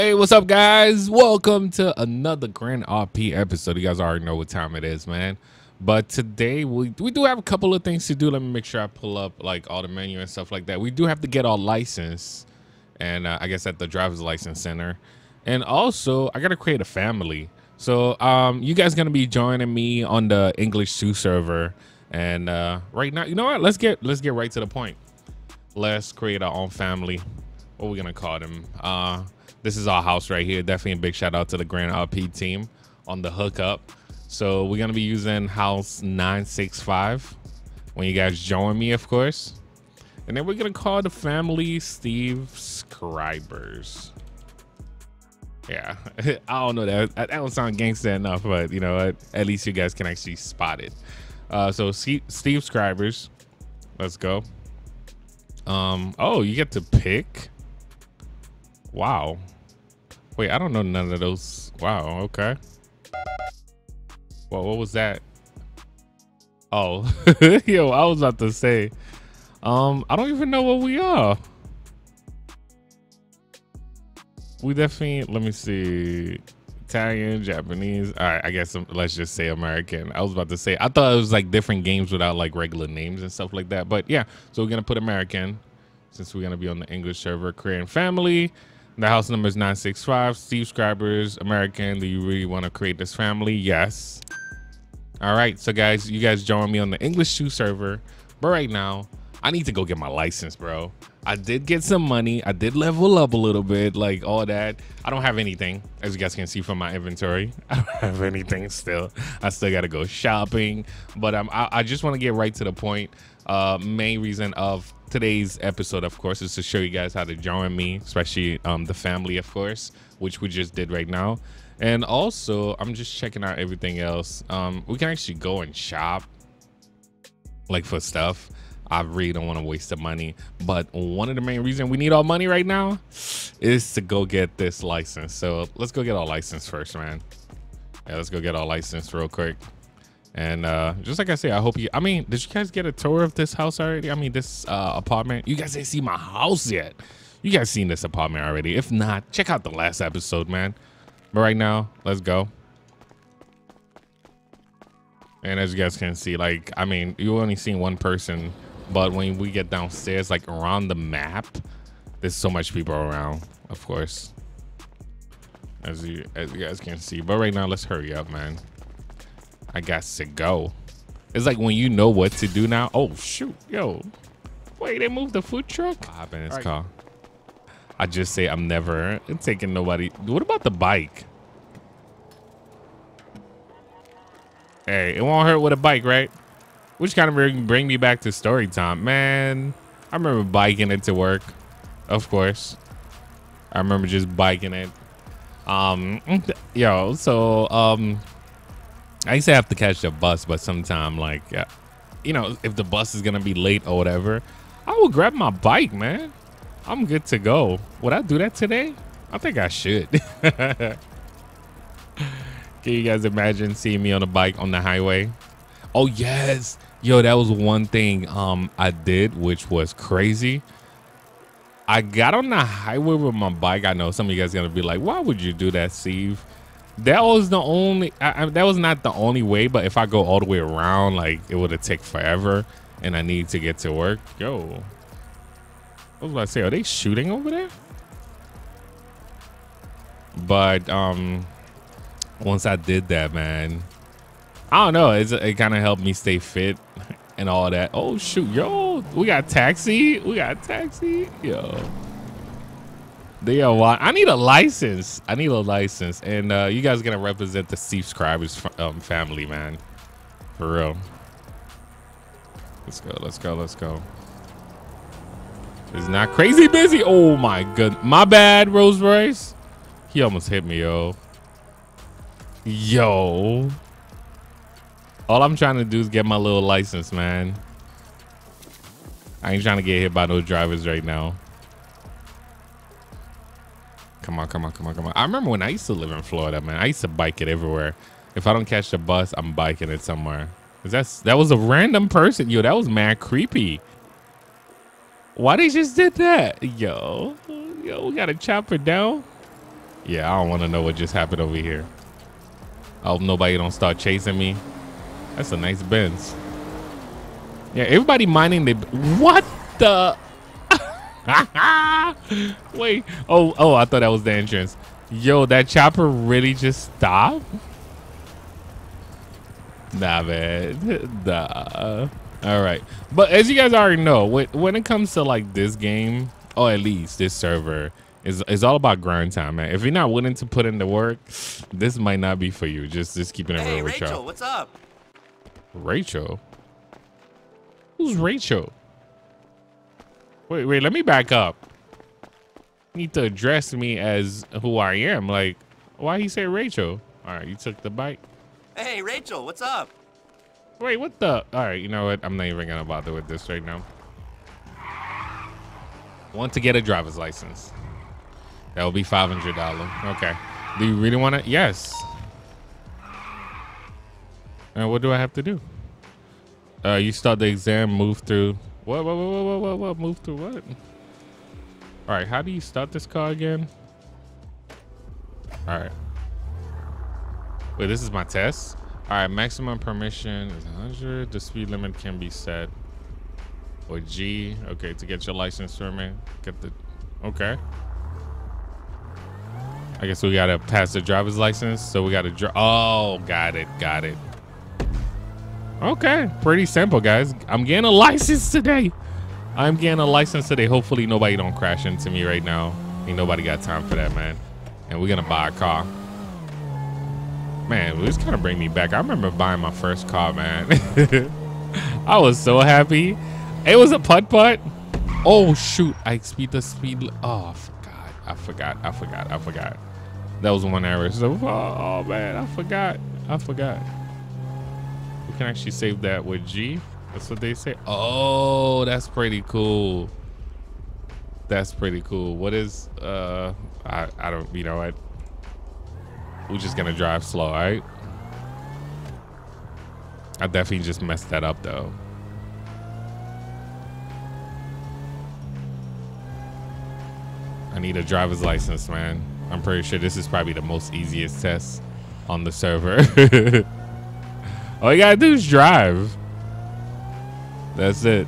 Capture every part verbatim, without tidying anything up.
Hey, what's up, guys? Welcome to another Grand R P episode. You guys already know what time it is, man. But today we, we do have a couple of things to do. Let me make sure I pull up like all the menu and stuff like that. We do have to get our license, and uh, I guess at the driver's license center. And also I gotta create a family. So um, you guys gonna be joining me on the English two server. And uh, right now, you know what? Let's get let's get right to the point. Let's create our own family. What are we gonna call them? Uh, This is our house right here. Definitely a big shout out to the Grand R P team on the hookup. So we're going to be using House nine six five when you guys join me, of course. And then we're going to call the family Steve Scribers. Yeah, I don't know. That that don't sound gangster enough, but you know what? At least you guys can actually spot it. Uh, so C Steve Scribers. Let's go. Um, oh, you get to pick. Wow. Wait, I don't know none of those. Wow, okay. Well, what was that? Oh, yo, I was about to say, um, I don't even know what we are. We definitely, let me see. Italian, Japanese. All right, I guess let's just say American. I was about to say, I thought it was like different games without like regular names and stuff like that. But yeah, so we're gonna put American since we're gonna be on the English server, creating family. The house number is nine six five, Steve Scribers, American. Do you really want to create this family? Yes. All right, so guys, you guys join me on the English two server. But right now, I need to go get my license, bro. I did get some money. I did level up a little bit, like all that. I don't have anything, as you guys can see from my inventory. I don't have anything still. I still got to go shopping. But um, I, I just want to get right to the point. Uh, main reason of today's episode, of course, is to show you guys how to join me, especially um the family, of course, which we just did right now. And also I'm just checking out everything else. Um we can actually go and shop like for stuff. I really don't want to waste the money, but one of the main reasons we need our money right now is to go get this license. So let's go get our license first, man. Yeah, let's go get our license real quick. And uh just like I say, I hope you, I mean, did you guys get a tour of this house already? I mean, this uh apartment. You guys ain't seen my house yet. You guys seen this apartment already? If not, check out the last episode, man. But right now, let's go. And as you guys can see, like, I mean, you only seen one person, but when we get downstairs, like around the map, there's so much people around, of course, as you as you guys can see. But right now, let's hurry up, man. I got to go. It's like when you know what to do now. Oh, shoot. Yo. Wait, they moved the food truck? Hop in his car. I just say I'm never taking nobody. What about the bike? Hey, it won't hurt with a bike, right? Which kind of bring me back to story time. Man, I remember biking it to work. Of course. I remember just biking it. Um, yo, so... um. I used to have to catch the bus, but sometime, like, you know, if the bus is going to be late or whatever, I will grab my bike, man. I'm good to go. Would I do that today? I think I should. Can you guys imagine seeing me on a bike on the highway? Oh, yes. Yo, that was one thing um, I did, which was crazy. I got on the highway with my bike. I know some of you guys are going to be like, why would you do that, Steve? That was the only, I, I, that was not the only way, but if I go all the way around, like it would have taken forever and I need to get to work. Yo, what was I say? Are they shooting over there? But um, once I did that, man, I don't know. It's, it kind of helped me stay fit and all that. Oh, shoot. Yo, we got taxi. We got taxi. Yo. They are wild. I need a license. I need a license. And uh, you guys are going to represent the Steve Scribers um, family, man. For real. Let's go. Let's go. Let's go. It's not crazy busy. Oh, my goodness. My bad, Rolls-Royce. He almost hit me, yo. Yo. All I'm trying to do is get my little license, man. I ain't trying to get hit by no drivers right now. Come on, come on, come on, come on. I remember when I used to live in Florida, man. I used to bike it everywhere. If I don't catch the bus, I'm biking it somewhere. Cause that's, that was a random person. Yo, that was mad creepy. Why they just did that? Yo, yo, we got a chopper down. Yeah, I don't want to know what just happened over here. I hope nobody don't start chasing me. That's a nice Benz. Yeah, everybody mining the... What the... Wait. Oh, oh, I thought that was the entrance. Yo, that chopper really just stopped? Nah, man. Nah. All right. But as you guys already know, when it comes to like this game, or at least this server, it's, it's all about grind time, man. If you're not willing to put in the work, this might not be for you. Just, just keeping it hey, real with y'all. Rachel, what's up? Rachel? Who's Rachel? Wait, wait, let me back up. You need to address me as who I am. Like, why he say Rachel? All right, you took the bike. Hey, Rachel, what's up? Wait, what the? All right, you know what? I'm not even going to bother with this right now. Want to get a driver's license. That will be five hundred dollars. Okay. Do you really want to? Yes. And what do I have to do? Uh, you start the exam, move through. What, what, what, what, what, what, move through what? All right, how do you start this car again? All right. Wait, this is my test? All right, maximum permission is one hundred. The speed limit can be set. Or G, okay, to get your license permit. Get the, okay. I guess we gotta pass the driver's license. So we gotta, dri oh, got it, got it. Okay, pretty simple, guys. I'm getting a license today. I'm getting a license today. Hopefully nobody don't crash into me right now. Ain't nobody got time for that, man. And we're gonna buy a car. Man, this kind of bring me back. I remember buying my first car, man. I was so happy. It was a putt-putt. Oh, shoot. I speed the speed. Oh, I forgot. I forgot. I forgot. I forgot. That was one error. So, oh, man, I forgot. I forgot. We can actually save that with G. That's what they say. Oh, that's pretty cool. That's pretty cool. What is, uh, I, I don't, you know, I, we're just going to drive slow, all right? I definitely just messed that up, though. I need a driver's license, man. I'm pretty sure this is probably the most easiest test on the server. All you gotta do is drive. That's it.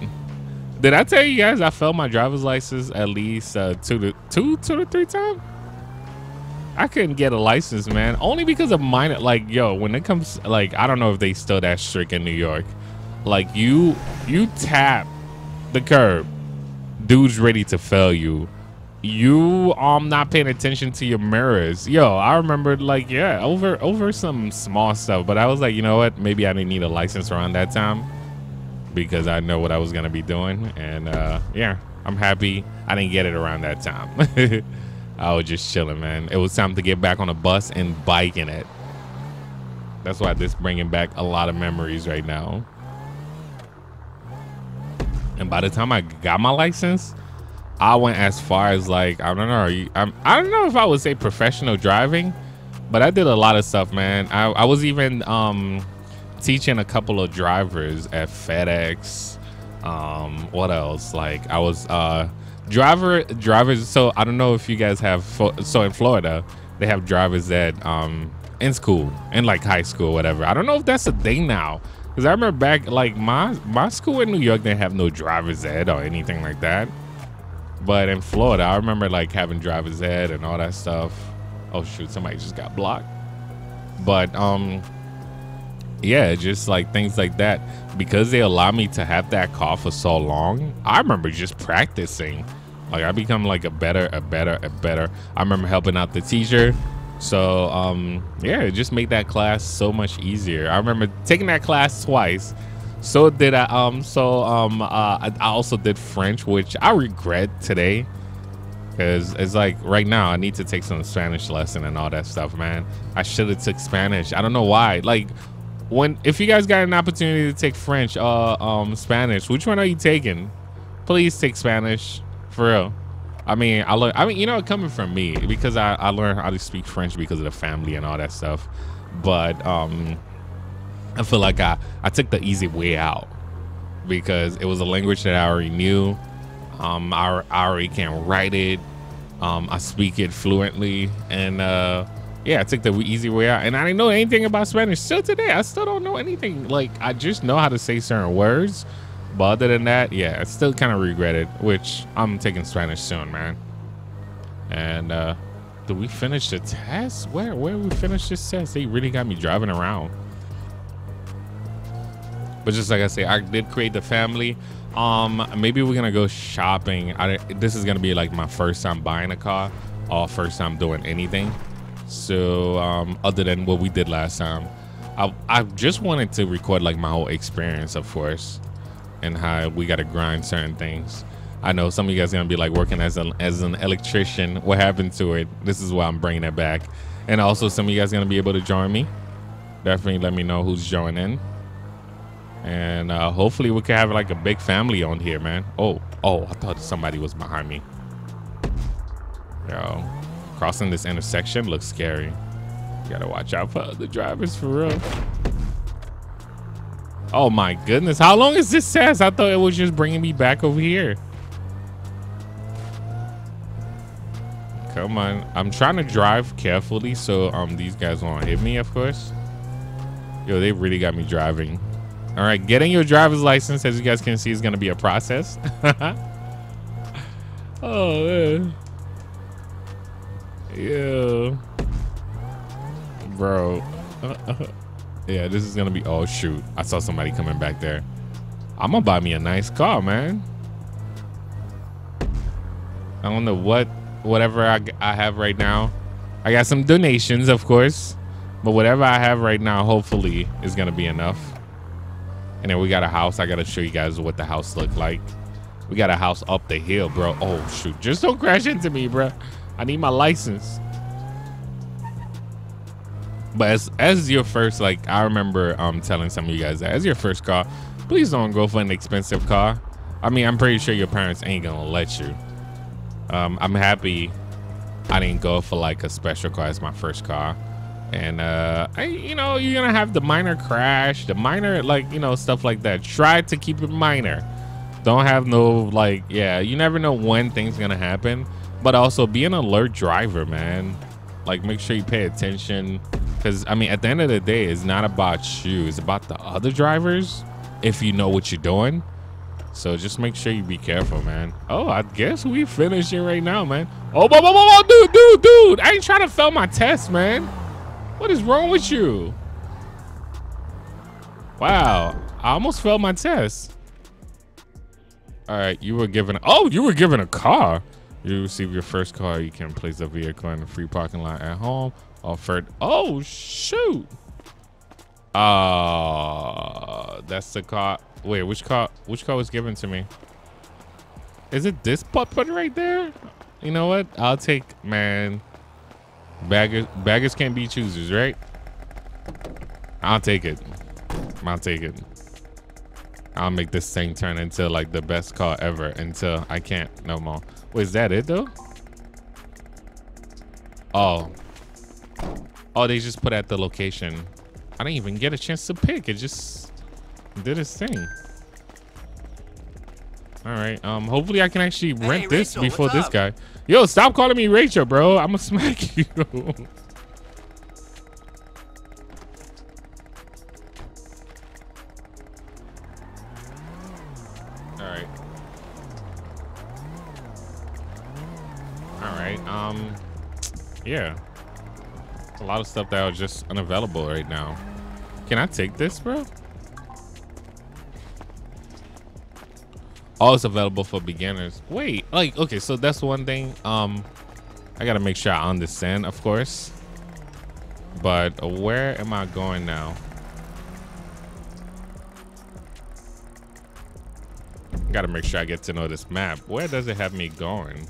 Did I tell you guys I failed my driver's license at least uh, two to two, two to three times? I couldn't get a license, man. Only because of minor, like, yo, when it comes, like, I don't know if they still that strict in New York. Like, you, you tap the curb, dude's ready to fail you. You um not paying attention to your mirrors. Yo, I remember, like, yeah, over over some small stuff, but I was like, you know what, maybe I didn't need a license around that time because I know what I was gonna be doing. And uh yeah, I'm happy I didn't get it around that time. I was just chilling, man. It was time to get back on a bus and biking it. That's why this bringing back a lot of memories right now. And by the time I got my license, I went as far as, like, I don't know. Are you, I'm, I don't know if I would say professional driving, but I did a lot of stuff, man. I, I was even um, teaching a couple of drivers at FedEx. Um, what else? Like, I was uh, driver drivers. So I don't know if you guys have. So in Florida, they have drivers that um, in school and like high school, whatever. I don't know if that's a thing now, because I remember back, like, my my school in New York didn't have no driver's ed or anything like that. But in Florida, I remember, like, having driver's ed and all that stuff. Oh, shoot, somebody just got blocked. But, um, yeah, just, like, things like that. Because they allowed me to have that car for so long, I remember just practicing. Like, I become, like, a better, a better, a better. I remember helping out the teacher. So, um, yeah, it just made that class so much easier. I remember taking that class twice. So did I, um, so, um, uh, I also did French, which I regret today, because it's like right now I need to take some Spanish lesson and all that stuff, man. I should have took Spanish. I don't know why. Like, when, if you guys got an opportunity to take French, uh, um, Spanish, which one are you taking? Please take Spanish for real. I mean, I learned, I mean, you know, coming from me, because I, I learned how to speak French because of the family and all that stuff. But, um, I feel like I, I took the easy way out because it was a language that I already knew. Um, I, I already can't write it. Um, I speak it fluently, and uh, yeah, I took the easy way out. And I didn't know anything about Spanish till today. I still don't know anything. Like, I just know how to say certain words, but other than that, yeah, I still kind of regret it. Which I'm taking Spanish soon, man. And uh, did we finish the test? Where where we finished this test? They really got me driving around. But just like I say, I did create the family. Um, maybe we're gonna go shopping. I, this is gonna be like my first time buying a car, or first time doing anything. So um, other than what we did last time, I, I just wanted to record like my whole experience, of course, and how we gotta grind certain things. I know some of you guys are gonna be like working as an as an electrician. What happened to it? This is why I'm bringing it back. And also, some of you guys are gonna be able to join me. Definitely let me know who's joining. And uh, hopefully we can have like a big family on here, man. Oh, oh, I thought somebody was behind me. Yo, crossing this intersection looks scary. You gotta watch out for other drivers, for real. Oh my goodness, how long is this test? I thought it was just bringing me back over here. Come on, I'm trying to drive carefully so um these guys won't hit me, of course. Yo, they really got me driving. All right, getting your driver's license, as you guys can see, is going to be a process. Oh, man. Yeah. Bro. Yeah, this is going to be... Oh, shoot. I saw somebody coming back there. I'm going to buy me a nice car, man. I don't know what... Whatever I, I have right now. I got some donations, of course. But whatever I have right now, hopefully, is going to be enough. And then we got a house. I got to show you guys what the house looked like. We got a house up the hill, bro. Oh, shoot. Just don't crash into me, bro. I need my license. But as, as your first, like, I remember um, telling some of you guys that as your first car, please don't go for an expensive car. I mean, I'm pretty sure your parents ain't going to let you. Um, I'm happy I didn't go for, like, a special car as my first car. And, uh, I, you know, you're going to have the minor crash, the minor, like, you know, stuff like that. Try to keep it minor. Don't have no, like, yeah, you never know when things going to happen. But also be an alert driver, man. Like, make sure you pay attention. Because, I mean, at the end of the day, it's not about you. It's about the other drivers if you know what you're doing. So just make sure you be careful, man. Oh, I guess we finishing right now, man. Oh, whoa, whoa, whoa, dude, dude, dude. I ain't trying to fail my test, man. What is wrong with you? Wow, I almost failed my test. All right, you were given, oh, you were given a car. You receive your first car. You can place a vehicle in a free parking lot at home. Offered, oh, shoot. Uh, that's the car. Wait, which car, which car was given to me? Is it this puppet right there? You know what? I'll take, man. Baggers, baggers can't be choosers, right? I'll take it. I'll take it. I'll make this thing turn into like the best car ever until I can't no more. Wait, is that it though? Oh. Oh, they just put at the location. I didn't even get a chance to pick. It just did its thing. All right. Um. Hopefully I can actually rent hey, this Rachel, before this guy. Yo, stop calling me Rachel, bro. I'm gonna smack you. All right. All right. Um. Yeah. A lot of stuff that was just unavailable right now. Can I take this, bro? Oh, it's available for beginners. Wait, like, okay, so that's one thing. Um, I gotta make sure I understand, of course. But where am I going now? Gotta make sure I get to know this map. Where does it have me going?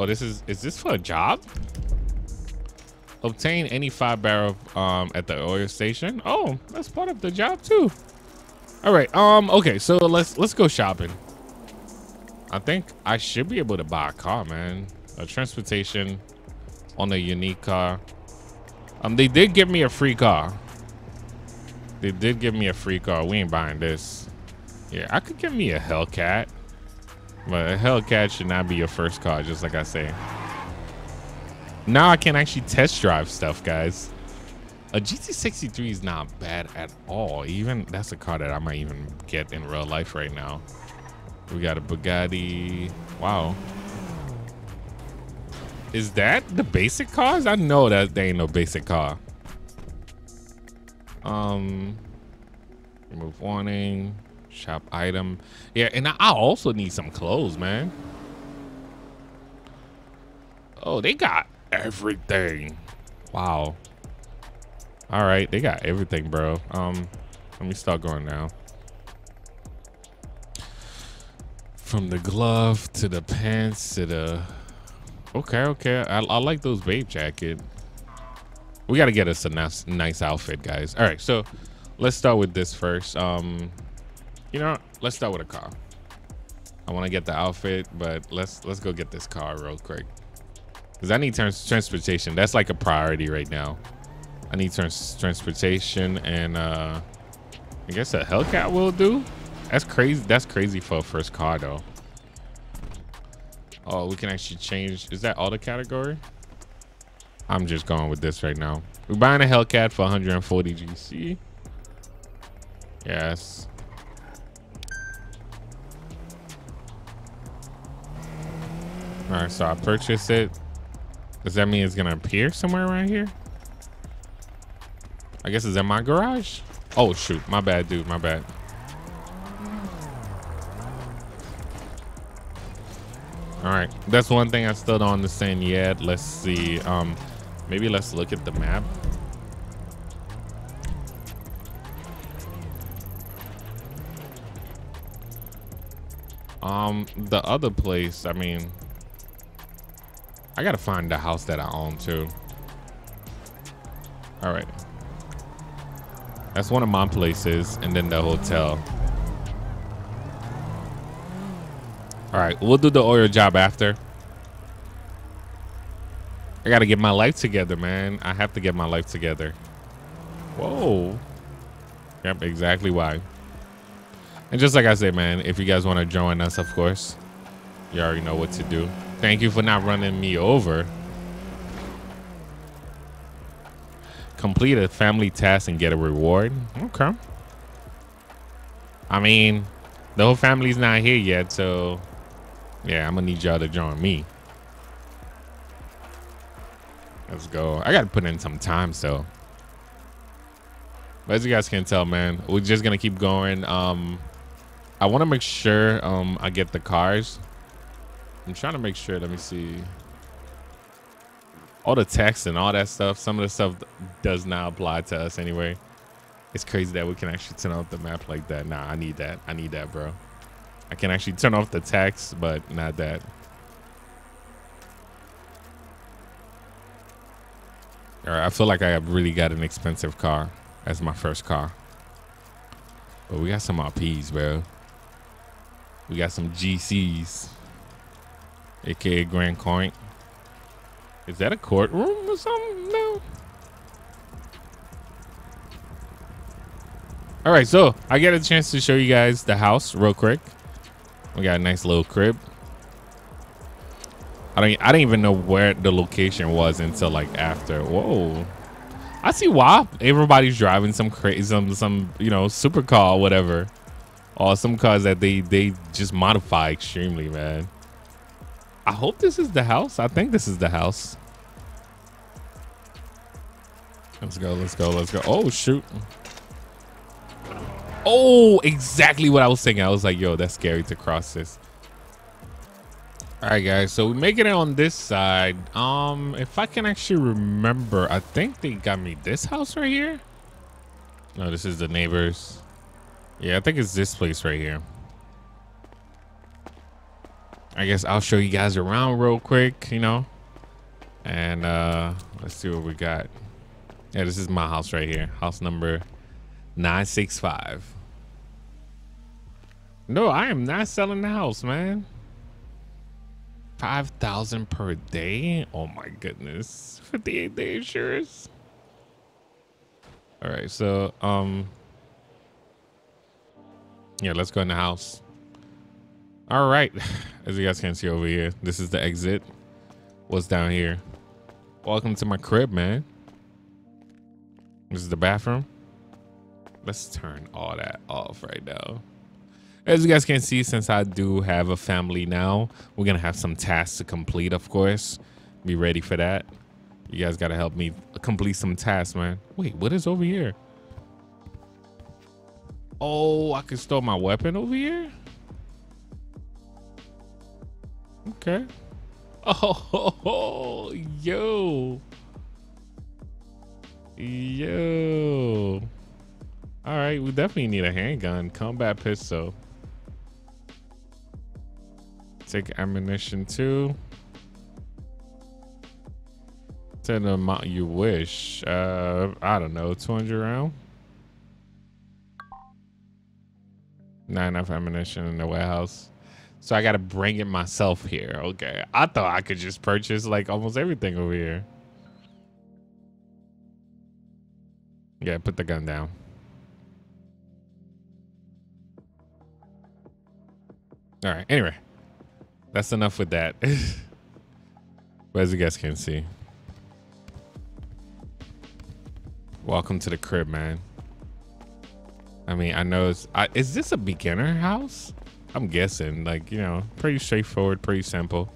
Oh, this is, is this for a job? Obtain any five barrel um, at the oil station. Oh, that's part of the job too. All right. Um. Okay. So let's let's go shopping. I think I should be able to buy a car, man. A transportation on a unique car. Um. They did give me a free car. They did give me a free car. We ain't buying this. Yeah, I could give me a Hellcat. But a Hellcat should not be your first car, just like I say. Now I can actually test drive stuff, guys. A G T sixty-three is not bad at all. Even that's a car that I might even get in real life right now. We got a Bugatti. Wow. Is that the basic cars? I know that they ain't no basic car. Um, remove warning, shop item. Yeah, and I also need some clothes, man. Oh, they got everything. Wow. All right, they got everything, bro. Um, let me start going now. From the glove to the pants to the... Okay, okay. I, I like those babe jacket. We got to get us a nice, nice outfit, guys. All right, so let's start with this first. Um, you know, let's start with a car. I want to get the outfit, but let's let's go get this car real quick. Because I need trans transportation. That's like a priority right now. I need trans transportation and uh, I guess a Hellcat will do. That's crazy. That's crazy for a first car, though. Oh, we can actually change. Is that all the category? I'm just going with this right now. We're buying a Hellcat for one forty G C. Yes. All right, so I purchased it. Does that mean it's gonna appear somewhere around here? I guess it's in my garage. Oh shoot, my bad, dude, my bad. All right, that's one thing I still don't understand yet. Let's see. Um, maybe let's look at the map. Um, the other place, I mean, I gotta find the house that I own too. All right, that's one of my places, and then the hotel. All right, we'll do the oil job after. I gotta get my life together, man. I have to get my life together. Whoa. Yep, exactly why. And just like I said, man, if you guys want to join us, of course, you already know what to do. Thank you for not running me over. Complete a family task and get a reward. Okay. I mean, the whole family's not here yet, so... Yeah, I'm gonna need y'all to join me. Let's go. I gotta put in some time, so. But as you guys can tell, man, we're just gonna keep going. Um, I want to make sure um I get the cars. I'm trying to make sure. Let me see. All the text and all that stuff. Some of the stuff does not apply to us anyway. It's crazy that we can actually turn off the map like that. Nah, I need that. I need that, bro. I can actually turn off the text, but not that. All right, I feel like I have really got an expensive car as my first car. But we got some R Ps, bro. We got some G Cs, A K A Grand Coin. Is that a courtroom or something? No. All right, so I get a chance to show you guys the house real quick. We got a nice little crib. I don't, I didn't even know where the location was until like after. Whoa. I see why everybody's driving some crazy, some, some, you know, supercar or whatever. Or some cars that they, they just modify extremely, man. I hope this is the house. I think this is the house. Let's go, let's go, let's go. Oh, shoot. Oh, exactly what I was thinking. I was like, yo, that's scary to cross this. All right, guys. So we're making it on this side. Um, if I can actually remember, I think they got me this house right here. No, this is the neighbors. Yeah, I think it's this place right here. I guess I'll show you guys around real quick, you know. And uh, let's see what we got. Yeah, this is my house right here. House number nine six five. No, I am not selling the house, man. five thousand per day. Oh my goodness. fifty-eight day insurance. All right, so um Yeah, let's go in the house. All right, as you guys can see over here, this is the exit. What's down here? Welcome to my crib, man. This is the bathroom. Let's turn all that off right now. As you guys can see, since I do have a family now, we're gonna have some tasks to complete, of course. Be ready for that. You guys gotta help me complete some tasks, man. Wait, what is over here? Oh, I can store my weapon over here? Okay. Oh, yo. Yo. All right, we definitely need a handgun, combat pistol. Take ammunition too. To the amount you wish. Uh, I don't know, two hundred round. Not enough ammunition in the warehouse. So I gotta bring it myself here. Okay, I thought I could just purchase like almost everything over here. Yeah, put the gun down. All right, anyway, that's enough with that. But as you guys can see, welcome to the crib, man. I mean, I know it's, I, is this a beginner house? I'm guessing, like, you know, pretty straightforward, pretty simple.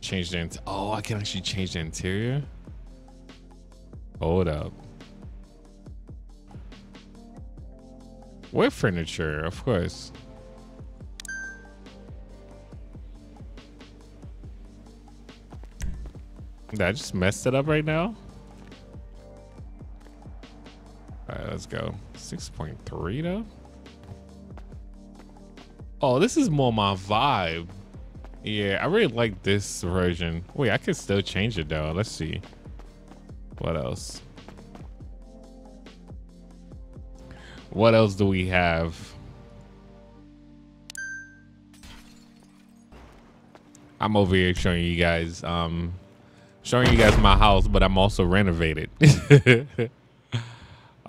Change the, in oh, I can actually change the interior. Hold up. Wood furniture, of course. Did I just messed it up right now? All right, let's go. six point three though. Oh, this is more my vibe. Yeah, I really like this version. Wait, I could still change it though. Let's see. What else? What else do we have? I'm over here showing you guys, um, showing you guys my house, but I'm also renovated.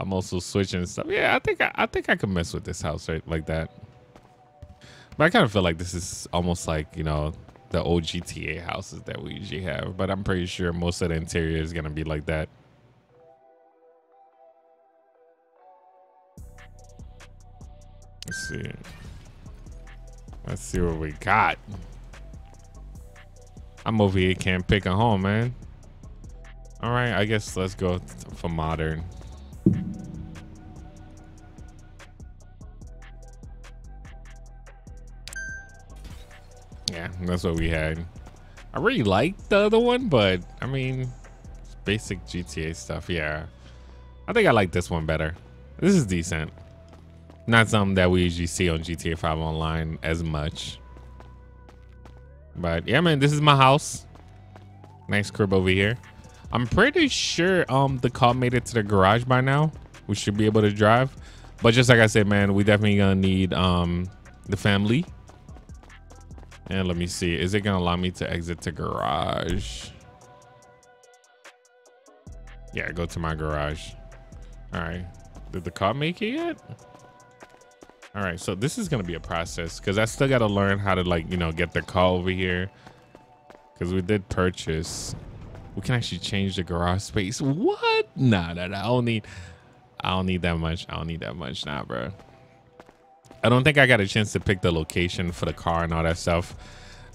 I'm also switching stuff. Yeah, I think I, I think I could mess with this house right like that. But I kind of feel like this is almost like, you know, the old G T A houses that we usually have. But I'm pretty sure most of the interior is gonna be like that. Let's see. Let's see what we got. I'm over here, can't pick a home, man. All right, I guess let's go for modern. Yeah, that's what we had. I really liked the other one, but I mean, it's basic G T A stuff. Yeah, I think I like this one better. This is decent. Not something that we usually see on G T A five Online as much. But yeah, man, this is my house. Nice crib over here. I'm pretty sure um, the car made it to the garage by now. We should be able to drive. But just like I said, man, we definitely going to need um, the family. And let me see. Is it going to allow me to exit to garage? Yeah, go to my garage. All right. Did the car make it yet? All right, so this is gonna be a process because I still gotta learn how to, like, you know, get the car over here because we did purchase. We can actually change the garage space. What? Nah, nah, nah, I don't need. I don't need that much. I don't need that much, nah, bro. I don't think I got a chance to pick the location for the car and all that stuff.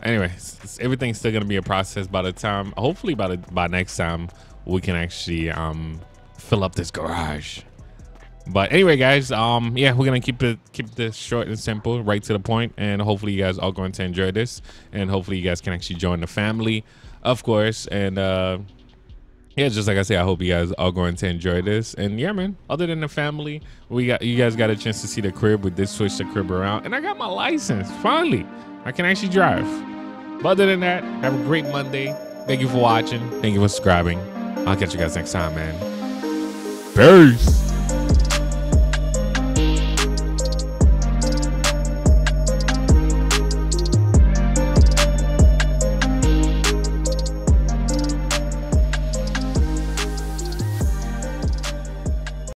Anyways, everything's still gonna be a process. By the time, hopefully, by the by next time, we can actually um fill up this garage. But anyway, guys, um, yeah, we're gonna keep it keep this short and simple, right to the point, and hopefully you guys are going to enjoy this, and hopefully you guys can actually join the family, of course. And uh, yeah, just like I say, I hope you guys are going to enjoy this. And yeah, man, other than the family, we got you guys got a chance to see the crib. We did switch the crib around, and I got my license finally. I can actually drive. But other than that, have a great Monday. Thank you for watching. Thank you for subscribing. I'll catch you guys next time, man. Peace.